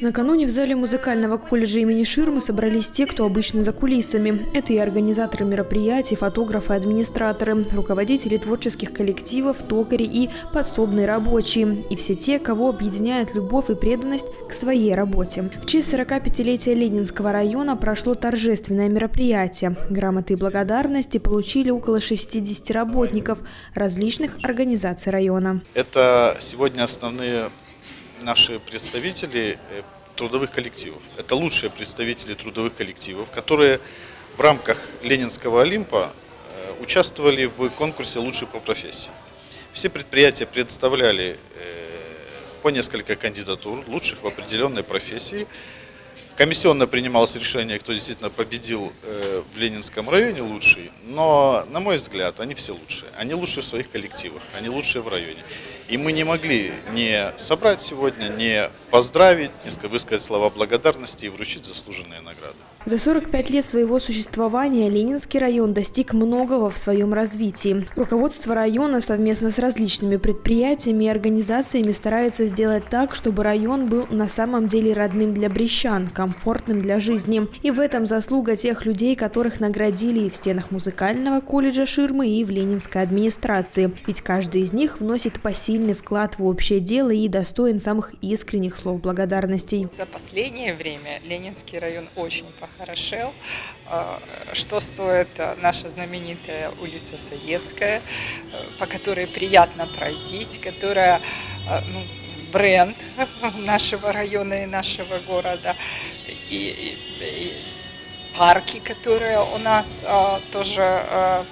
Накануне в зале музыкального колледжа имени Ширмы собрались те, кто обычно за кулисами. Это и организаторы мероприятий, фотографы, администраторы, руководители творческих коллективов, токари и подсобные рабочие. И все те, кого объединяет любовь и преданность к своей работе. В честь 45-летия Ленинского района прошло торжественное мероприятие. Грамоты и благодарности получили около 60 работников различных организаций района. Это сегодня основные наши представители трудовых коллективов. Это лучшие представители трудовых коллективов, которые в рамках Ленинского Олимпа участвовали в конкурсе «Лучшие по профессии». Все предприятия представляли по несколько кандидатур, лучших в определенной профессии. Комиссионно принималось решение, кто действительно победил в Ленинском районе лучший, но, на мой взгляд, они все лучшие. Они лучшие в своих коллективах, они лучшие в районе. И мы не могли не собрать сегодня, не поздравить, не высказать слова благодарности и вручить заслуженные награды. За 45 лет своего существования Ленинский район достиг многого в своем развитии. Руководство района совместно с различными предприятиями и организациями старается сделать так, чтобы район был на самом деле родным для брестян, комфортным для жизни. И в этом заслуга тех людей, которых наградили и в стенах музыкального колледжа Ширмы, и в Ленинской администрации. Ведь каждый из них вносит посильный вклад в общее дело и достоин самых искренних слов благодарностей. За последнее время Ленинский район очень похорошел. Что стоит наша знаменитая улица Советская, по которой приятно пройтись, которая бренд нашего района и нашего города, и парки, которые у нас тоже,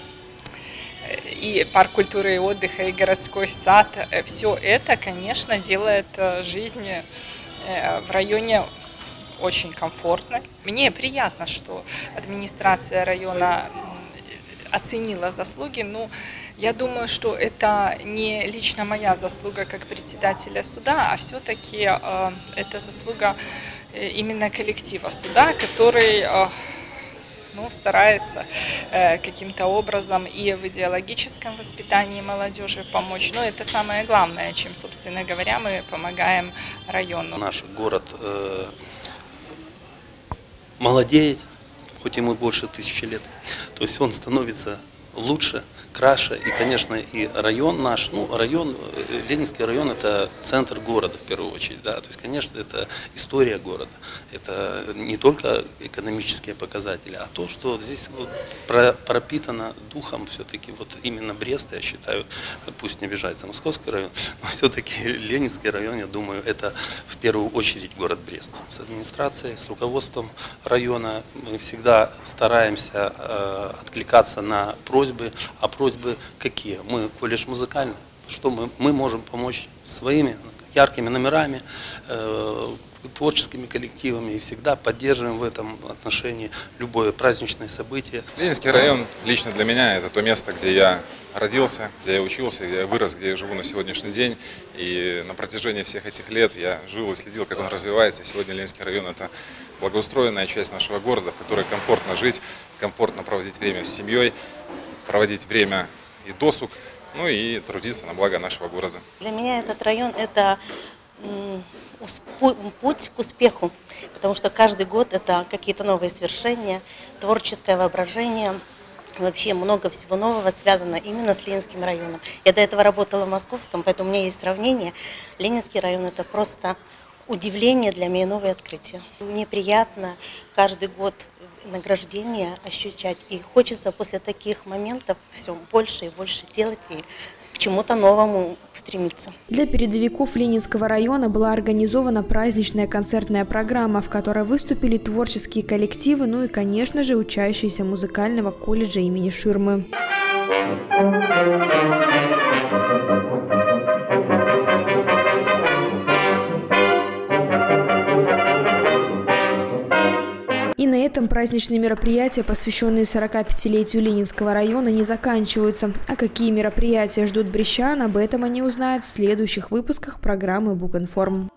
и парк культуры и отдыха, и городской сад. Все это, конечно, делает жизнь в районе очень комфортной. Мне приятно, что администрация района оценила заслуги, но я думаю, что это не лично моя заслуга как председателя суда, а все-таки это заслуга именно коллектива суда, который старается каким-то образом и в идеологическом воспитании молодежи помочь. Но это самое главное, чем, собственно говоря, мы помогаем району. Наш город молодеет, хоть ему больше 1000 лет. То есть он становится лучше, краше. И, конечно, и район наш, Ленинский район – это центр города, в первую очередь. Да? То есть, конечно, это история города. Это не только экономические показатели, а то, что здесь пропитано духом все-таки именно Бреста, я считаю, пусть не обижается Московский район, но все-таки Ленинский район, я думаю, это в первую очередь город Брест. С администрацией, с руководством района мы всегда стараемся откликаться на просьбы, а просьбы какие? Мы колледж музыкальный, что мы можем помочь своими яркими номерами, творческими коллективами, и всегда поддерживаем в этом отношении любое праздничное событие. Ленинский район лично для меня это то место, где я родился, где я учился, где я вырос, где я живу на сегодняшний день. И на протяжении всех этих лет я жил и следил, как он развивается. И сегодня Ленинский район – это благоустроенная часть нашего города, в которой комфортно жить, комфортно проводить время с семьей, проводить время и досуг, и трудиться на благо нашего города. Для меня этот район – это путь к успеху, потому что каждый год это какие-то новые свершения, творческое воображение, вообще много всего нового связано именно с Ленинским районом. Я до этого работала в Московском, поэтому у меня есть сравнение. Ленинский район – это просто удивление для меня, новые открытия. Мне приятно каждый год награждение ощущать, и хочется после таких моментов все больше и больше делать и к чему-то новому стремиться. Для передовиков Ленинского района была организована праздничная концертная программа, в которой выступили творческие коллективы, и, конечно же, учащиеся музыкального колледжа имени Ширмы. И на этом праздничные мероприятия, посвященные 45-летию Ленинского района, не заканчиваются. А какие мероприятия ждут брестян, об этом они узнают в следующих выпусках программы «Бугинформ».